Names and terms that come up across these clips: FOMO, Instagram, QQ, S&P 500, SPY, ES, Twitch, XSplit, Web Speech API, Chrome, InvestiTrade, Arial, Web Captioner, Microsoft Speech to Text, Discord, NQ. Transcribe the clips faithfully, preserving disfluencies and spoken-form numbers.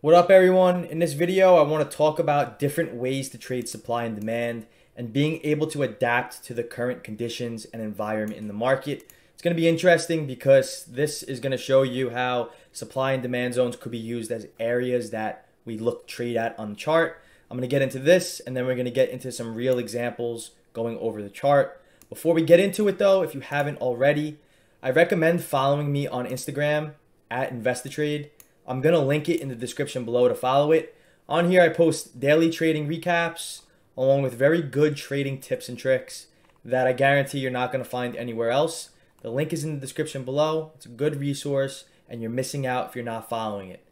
What up everyone? In this video, I want to talk about different ways to trade supply and demand and being able to adapt to the current conditions and environment in the market. It's going to be interesting because this is going to show you how supply and demand zones could be used as areas that we look trade at on the chart. I'm going to get into this and then we're going to get into some real examples going over the chart. Before we get into it though, if you haven't already, I recommend following me on Instagram at InvestiTrade. I'm going to link it in the description below to follow it. On here, I post daily trading recaps along with very good trading tips and tricks that I guarantee you're not going to find anywhere else. The link is in the description below. It's a good resource and you're missing out if you're not following it.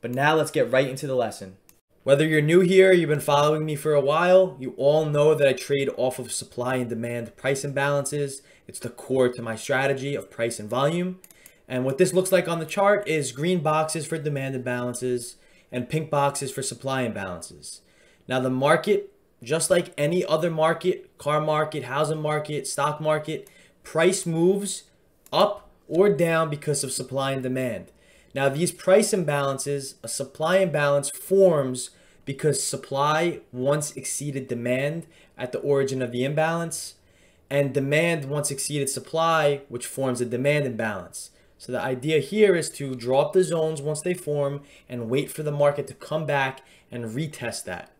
But now let's get right into the lesson. Whether you're new here, you've been following me for a while, you all know that I trade off of supply and demand price imbalances. It's the core to my strategy of price and volume. And what this looks like on the chart is green boxes for demand imbalances and pink boxes for supply imbalances. Now the market, just like any other market, car market, housing market, stock market, price moves up or down because of supply and demand. Now these price imbalances, a supply imbalance forms because supply once exceeded demand at the origin of the imbalance, and demand once exceeded supply, which forms a demand imbalance. So the idea here is to draw up the zones once they form and wait for the market to come back and retest that.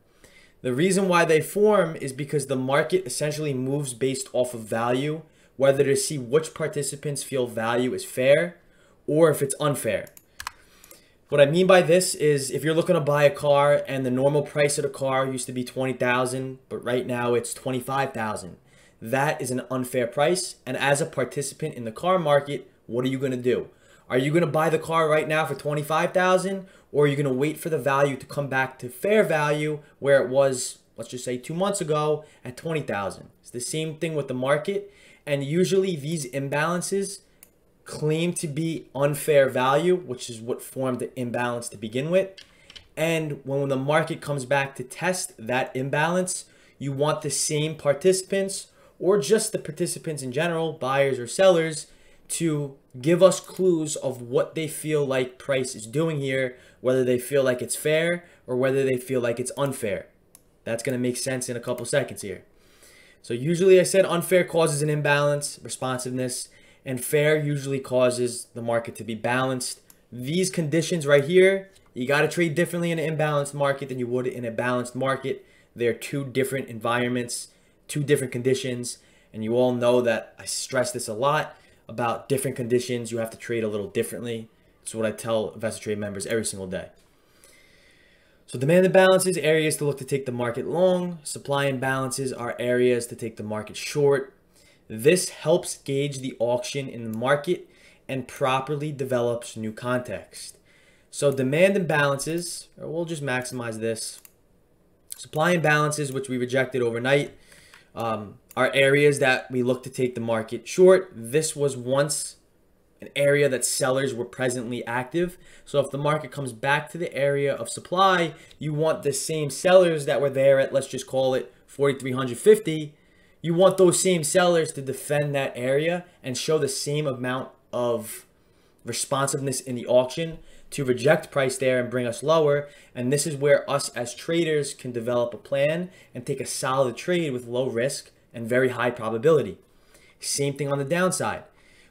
The reason why they form is because the market essentially moves based off of value, whether to see which participants feel value is fair or if it's unfair. What I mean by this is if you're looking to buy a car and the normal price of the car used to be twenty thousand dollars, but right now it's twenty-five thousand dollars. That is an unfair price, and as a participant in the car market, what are you going to do? Are you going to buy the car right now for twenty-five thousand dollars, or are you going to wait for the value to come back to fair value where it was, let's just say two months ago at twenty thousand dollars? It's the same thing with the market. And usually these imbalances claim to be unfair value, which is what formed the imbalance to begin with. And when the market comes back to test that imbalance, you want the same participants or just the participants in general, buyers or sellers, to give us clues of what they feel like price is doing here, whether they feel like it's fair or whether they feel like it's unfair. That's going to make sense in a couple seconds here. So usually I said unfair causes an imbalance, responsiveness, and fair usually causes the market to be balanced. These conditions right here, you got to trade differently in an imbalanced market than you would in a balanced market. They're two different environments, two different conditions, and you all know that I stress this a lot. About different conditions, you have to trade a little differently. That's what I tell InvestiTrade members every single day. So demand imbalances, areas to look to take the market long. Supply imbalances are areas to take the market short. This helps gauge the auction in the market and properly develops new context. So demand imbalances, or we'll just maximize this. Supply imbalances, which we rejected overnight, Um, are areas that we look to take the market short. This was once an area that sellers were presently active. So if the market comes back to the area of supply, you want the same sellers that were there at, let's just call it forty-three fifty. You want those same sellers to defend that area and show the same amount of responsiveness in the auction to reject price there and bring us lower. And this is where us as traders can develop a plan and take a solid trade with low risk and very high probability. Same thing on the downside.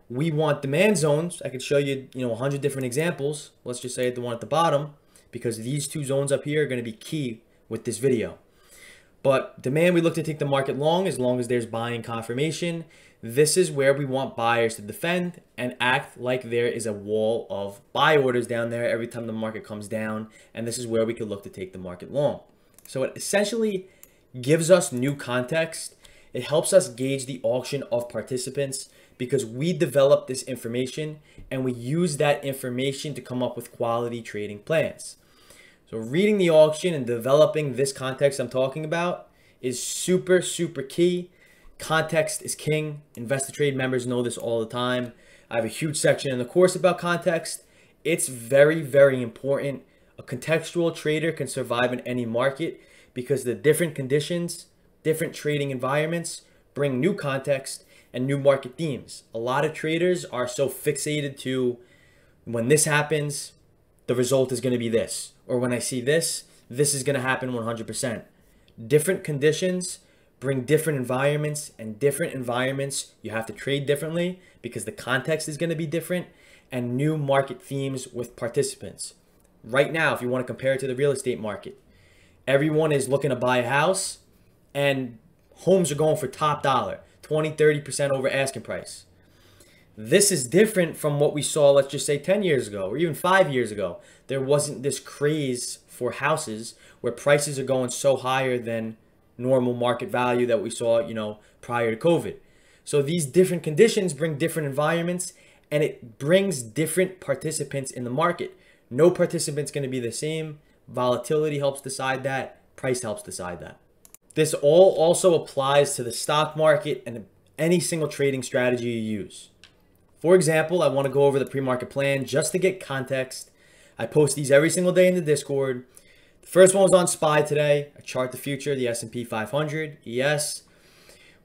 We want demand zones. I could show you, you know, a hundred different examples. Let's just say the one at the bottom, because these two zones up here are going to be key with this video. But demand, we look to take the market long as long as there's buying confirmation. This is where we want buyers to defend and act like there is a wall of buy orders down there every time the market comes down. And this is where we can look to take the market long. So it essentially gives us new context. It helps us gauge the auction of participants because we develop this information and we use that information to come up with quality trading plans. So reading the auction and developing this context I'm talking about is super, super key. Context is king. InvestiTrade members know this all the time. I have a huge section in the course about context. It's very, very important. A contextual trader can survive in any market because the different conditions, different trading environments bring new context and new market themes. A lot of traders are so fixated to when this happens, the result is going to be this. or when I see this, this is going to happen one hundred percent. Different conditions bring different environments, and different environments you have to trade differently because the context is going to be different, and new market themes with participants. Right now, if you want to compare it to the real estate market, everyone is looking to buy a house and homes are going for top dollar, twenty, thirty percent over asking price. This is different from what we saw, let's just say ten years ago or even five years ago. There wasn't this craze for houses where prices are going so higher than normal market value that we saw, you know, prior to COVID. So these different conditions bring different environments, and it brings different participants in the market. No participant's going to be the same. Volatility helps decide that. Price helps decide that. This all also applies to the stock market and any single trading strategy you use. For example, I want to go over the pre-market plan just to get context. I post these every single day in the Discord. The first one was on S P Y today. I chart the future, the S and P five hundred, E S.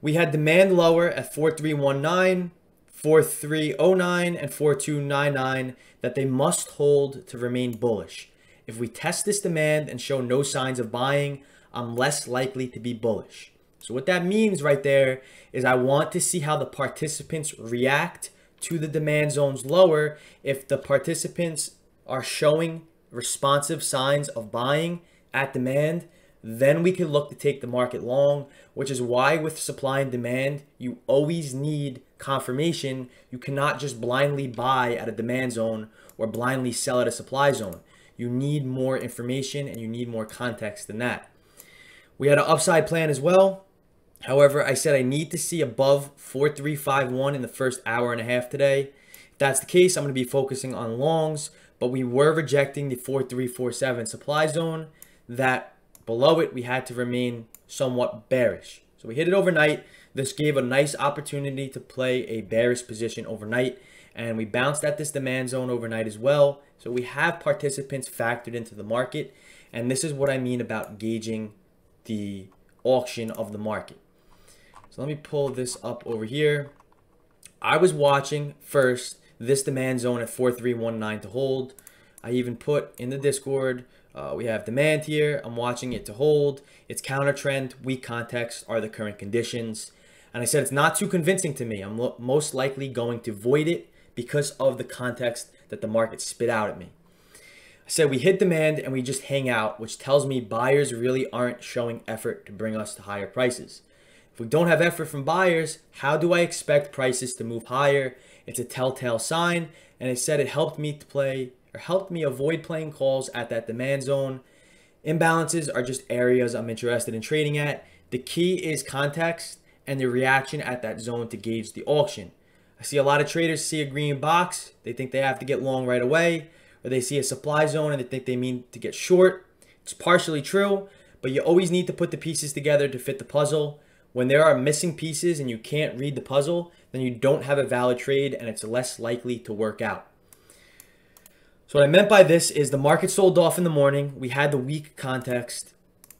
We had demand lower at four three one nine, four three zero nine, and four two nine nine that they must hold to remain bullish. If we test this demand and show no signs of buying, I'm less likely to be bullish. So what that means right there is I want to see how the participants react to the demand zones lower. If the participants are showing responsive signs of buying at demand, then we can look to take the market long, which is why with supply and demand, you always need confirmation. You cannot just blindly buy at a demand zone or blindly sell at a supply zone. You need more information and you need more context than that. We had an upside plan as well. However, I said I need to see above four three five one in the first hour and a half today. If that's the case, I'm going to be focusing on longs, but we were rejecting the four three four seven supply zone. That below it, we had to remain somewhat bearish. So we hit it overnight. This gave a nice opportunity to play a bearish position overnight, and we bounced at this demand zone overnight as well. So we have participants factored into the market, and this is what I mean about gauging the auction of the market. So let me pull this up over here. I was watching first this demand zone at four three one nine to hold. I even put in the Discord, uh, we have demand here. I'm watching it to hold. It's counter trend, weak context are the current conditions. And I said it's not too convincing to me. I'm most likely going to void it because of the context that the market spit out at me. I said we hit demand and we just hang out, which tells me buyers really aren't showing effort to bring us to higher prices. If we don't have effort from buyers, how do I expect prices to move higher? It's a telltale sign, and it said it helped me to play, or helped me avoid playing calls at that demand zone. Imbalances are just areas I'm interested in trading at. The key is context and the reaction at that zone to gauge the auction. I see a lot of traders see a green box, they think they have to get long right away, or they see a supply zone and they think they mean to get short. It's partially true, but you always need to put the pieces together to fit the puzzle. When there are missing pieces and you can't read the puzzle, then you don't have a valid trade and it's less likely to work out. So what I meant by this is the market sold off in the morning. We had the weak context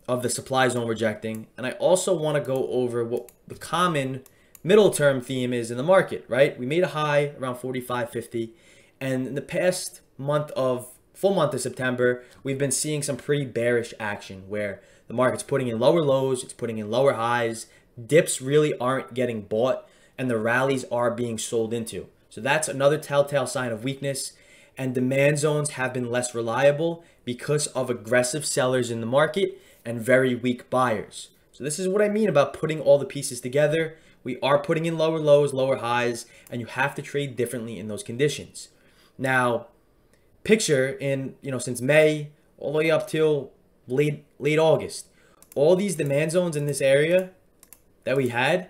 of the supply zone rejecting. And I also want to go over what the common middle term theme is in the market, right? We made a high around forty-five fifty. And in the past month of full month of September, we've been seeing some pretty bearish action where the market's putting in lower lows, it's putting in lower highs, dips really aren't getting bought, and the rallies are being sold into. So that's another telltale sign of weakness, and demand zones have been less reliable because of aggressive sellers in the market and very weak buyers. So this is what I mean about putting all the pieces together. We are putting in lower lows, lower highs, and you have to trade differently in those conditions. Now, picture in, you know, since May all the way up till late late August, all these demand zones in this area that we had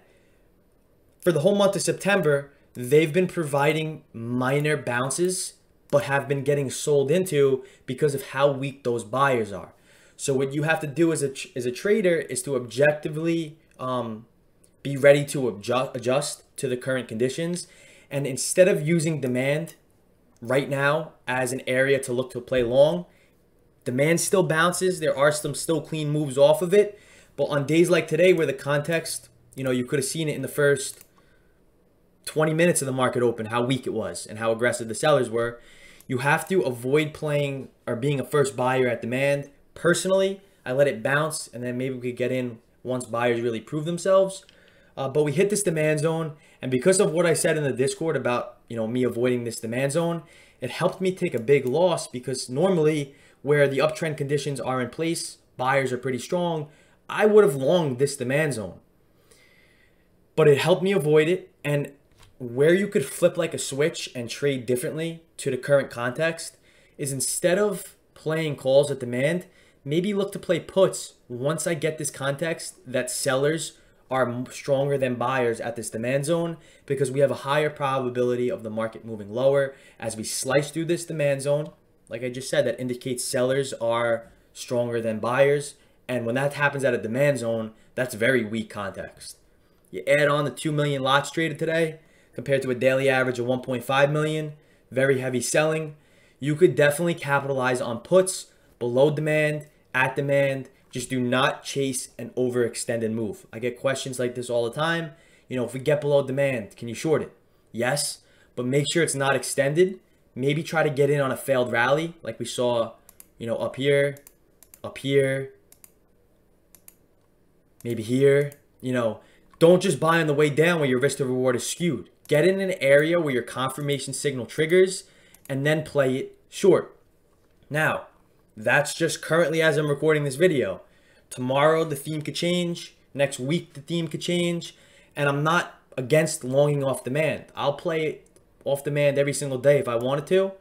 for the whole month of September, they've been providing minor bounces, but have been getting sold into because of how weak those buyers are. So what you have to do as a, as a trader is to objectively um, be ready to adjust, adjust to the current conditions. And instead of using demand right now as an area to look to play long, demand still bounces. There are some still clean moves off of it. But on days like today where the context, you know, you could have seen it in the first twenty minutes of the market open, how weak it was and how aggressive the sellers were. You have to avoid playing or being a first buyer at demand. Personally, I let it bounce, and then maybe we could get in once buyers really prove themselves. Uh, but we hit this demand zone, and because of what I said in the Discord about, you know, me avoiding this demand zone, it helped me take a big loss, because normally where the uptrend conditions are in place, buyers are pretty strong, I would have longed this demand zone. But it helped me avoid it, and where you could flip like a switch and trade differently to the current context is, instead of playing calls at demand, maybe look to play puts once I get this context that sellers are stronger than buyers at this demand zone, because we have a higher probability of the market moving lower as we slice through this demand zone. Like I just said, that indicates sellers are stronger than buyers. And when that happens at a demand zone, that's very weak context. You add on the two million lots traded today compared to a daily average of one point five million, very heavy selling. You could definitely capitalize on puts below demand, at demand. Just do not chase an overextended move. I get questions like this all the time. You know, if we get below demand, can you short it? Yes, but make sure it's not extended. Maybe try to get in on a failed rally like we saw, you know, up here, up here, maybe here. You know, don't just buy on the way down where your risk to reward is skewed. Get in an area where your confirmation signal triggers and then play it short. Now, that's just currently as I'm recording this video. Tomorrow the theme could change. Next week the theme could change. And I'm not against longing off demand. I'll play it off demand every single day if I wanted to.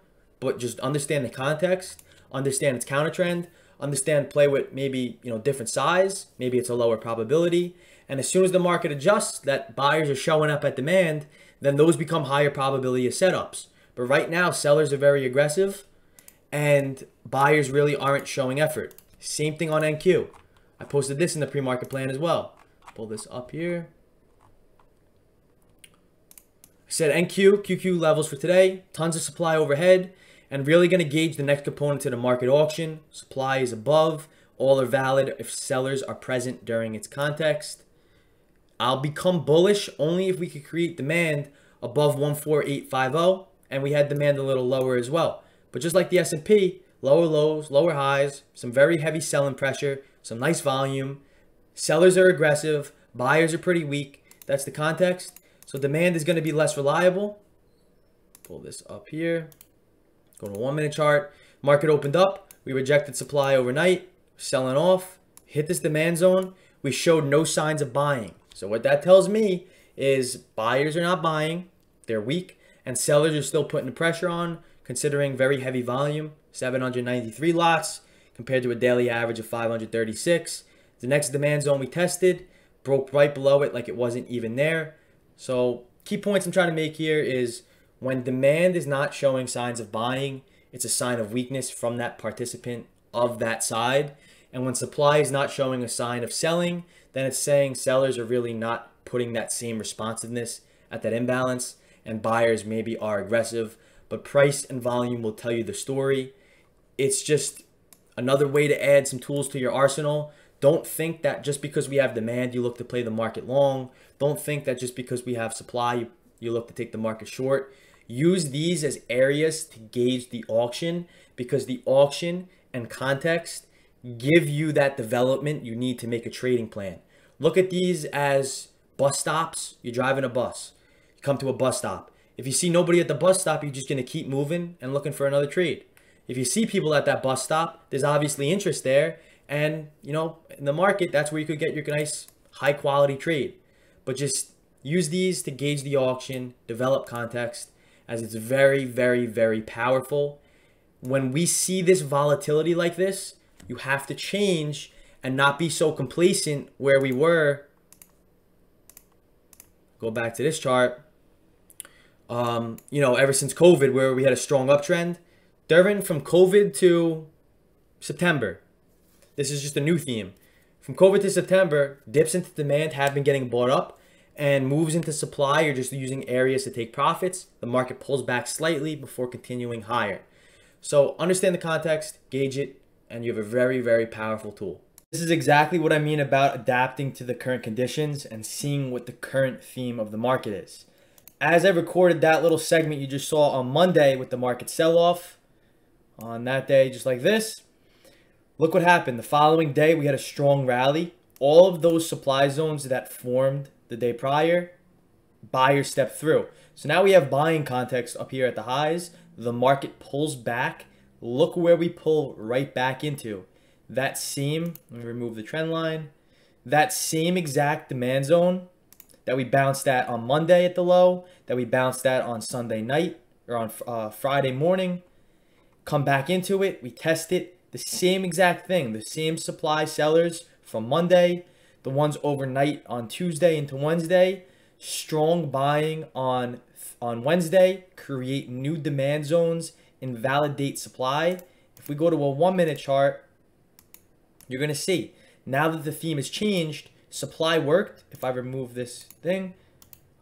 But just understand the context. Understand its counter trend. Understand play with maybe, you know, different size. Maybe it's a lower probability. And as soon as the market adjusts that buyers are showing up at demand, then those become higher probability of setups. But right now sellers are very aggressive, and buyers really aren't showing effort. Same thing on N Q. I posted this in the pre-market plan as well. Pull this up here. I said N Q, Q Q levels for today. Tons of supply overhead, and really going to gauge the next component to the market auction. Supply is above. All are valid if sellers are present during its context. I'll become bullish only if we could create demand above one four eight five zero, and we had demand a little lower as well. But just like the S and P, lower lows, lower highs, some very heavy selling pressure, some nice volume. Sellers are aggressive. Buyers are pretty weak. That's the context. So demand is going to be less reliable. Pull this up here. Go to one minute chart. Market opened up. We rejected supply overnight. Selling off. Hit this demand zone. We showed no signs of buying. So what that tells me is buyers are not buying. They're weak. And sellers are still putting the pressure on, considering very heavy volume, seven hundred ninety-three lots compared to a daily average of five hundred thirty-six. The next demand zone we tested broke right below it like it wasn't even there. So key points I'm trying to make here is, when demand is not showing signs of buying, it's a sign of weakness from that participant of that side. And when supply is not showing a sign of selling, then it's saying sellers are really not putting that same responsiveness at that imbalance, and buyers maybe are aggressive. But price and volume will tell you the story. It's just another way to add some tools to your arsenal. Don't think that just because we have demand, you look to play the market long. Don't think that just because we have supply, you, you look to take the market short. Use these as areas to gauge the auction, because the auction and context give you that development you need to make a trading plan. Look at these as bus stops. You're driving a bus. You come to a bus stop. If you see nobody at the bus stop, you're just going to keep moving and looking for another trade. If you see people at that bus stop, there's obviously interest there. And, you know, in the market, that's where you could get your nice high-quality trade. But just use these to gauge the auction, develop context, as it's very, very, very powerful. When we see this volatility like this, you have to change and not be so complacent where we were. Go back to this chart. Um, you know, ever since COVID, where we had a strong uptrend, Durbin, from COVID to September, this is just a new theme. From COVID to September, dips into demand have been getting bought up, and moves into supply are just using areas to take profits. The market pulls back slightly before continuing higher. So understand the context, gauge it, and you have a very, very powerful tool. This is exactly what I mean about adapting to the current conditions and seeing what the current theme of the market is. As I recorded that little segment you just saw on Monday with the market sell-off, on that day, just like this. Look what happened. The following day, we had a strong rally. All of those supply zones that formed the day prior, buyers stepped through. So now we have buying context up here at the highs. The market pulls back. Look where we pull right back into. That same, let me remove the trend line. That same exact demand zone that we bounced at on Monday at the low, that we bounced at on Sunday night or on uh, Friday morning. Come back into it. We test it. The same exact thing. The same supply sellers from Monday. The ones overnight on Tuesday into Wednesday. Strong buying on, on Wednesday. Create new demand zones. Invalidate supply. If we go to a one minute chart, you're going to see. Now that the theme has changed, supply worked. If I remove this thing,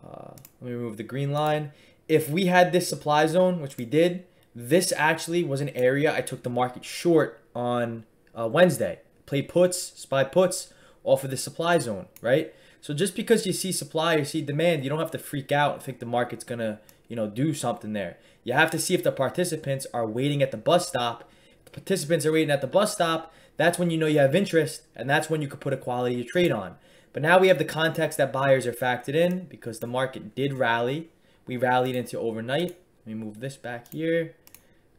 uh, let me remove the green line. If we had this supply zone, which we did, this actually was an area I took the market short on uh, Wednesday. Play puts, S P Y puts off of the supply zone, right? So just because you see supply or see demand, you don't have to freak out and think the market's going to, you know, do something there. You have to see if the participants are waiting at the bus stop. If the participants are waiting at the bus stop, that's when you know you have interest, and that's when you could put a quality trade on. But now we have the context that buyers are factored in because the market did rally. We rallied into overnight. Let me move this back here.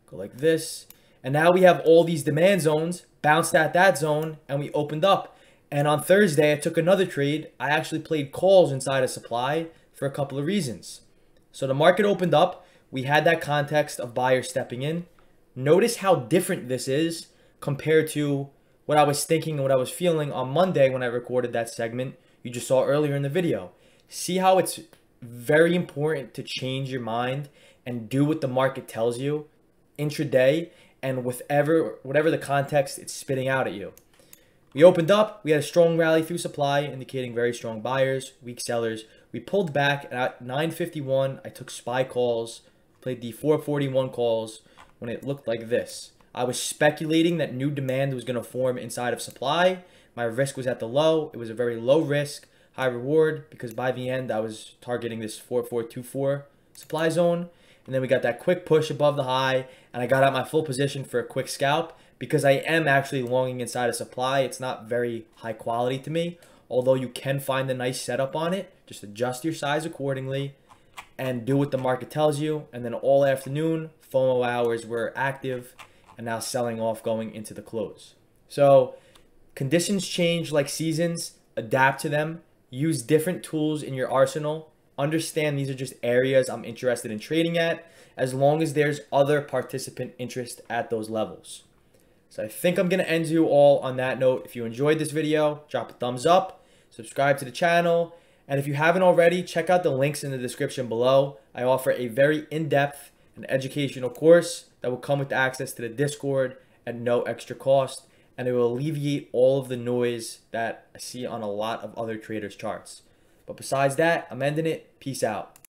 Go like this. And now we have all these demand zones, bounced at that zone, and we opened up. And on Thursday, I took another trade. I actually played calls inside of supply for a couple of reasons. So the market opened up. We had that context of buyers stepping in. Notice how different this is compared to what I was thinking and what I was feeling on Monday when I recorded that segment you just saw earlier in the video. See how it's very important to change your mind and do what the market tells you intraday and with ever, whatever the context it's spitting out at you. We opened up. We had a strong rally through supply, indicating very strong buyers, weak sellers. We pulled back at nine fifty-one. I took S P Y calls, played the four forty-one calls when it looked like this. I was speculating that new demand was going to form inside of supply. My risk was at the low. It was a very low risk, high reward, because by the end, I was targeting this four four two four supply zone. And then we got that quick push above the high, and I got out my full position for a quick scalp because I am actually longing inside of supply. It's not very high quality to me, although you can find a nice setup on it. Just adjust your size accordingly and do what the market tells you. And then all afternoon, FOMO hours were active. And now selling off going into the close. So conditions change like seasons, adapt to them, use different tools in your arsenal, understand these are just areas I'm interested in trading at, as long as there's other participant interest at those levels. So I think I'm gonna end you all on that note. If you enjoyed this video, drop a thumbs up, subscribe to the channel, and if you haven't already, check out the links in the description below. I offer a very in-depth and educational course that will come with access to the Discord at no extra cost, and it will alleviate all of the noise that I see on a lot of other traders' charts. But besides that, I'm ending it. Peace out.